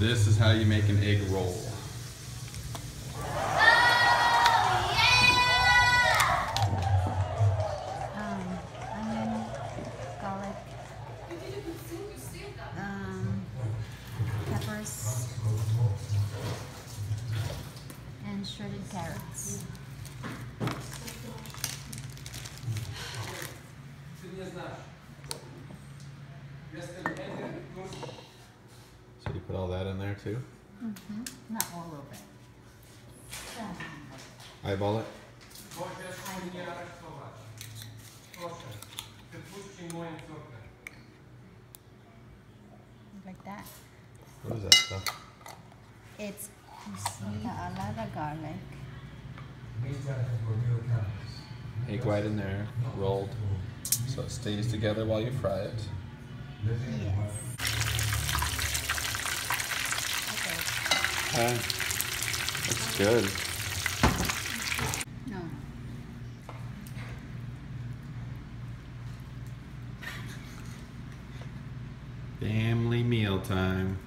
This is how you make an egg roll. Carrots. So you put all that in there too? Mm-hmm. Not all of it. Eyeball it? Like that. What is that stuff? It's a lot of garlic. Egg white in there, rolled, so it stays together while you fry it. Yes. Okay. Looks good. No. Family meal time.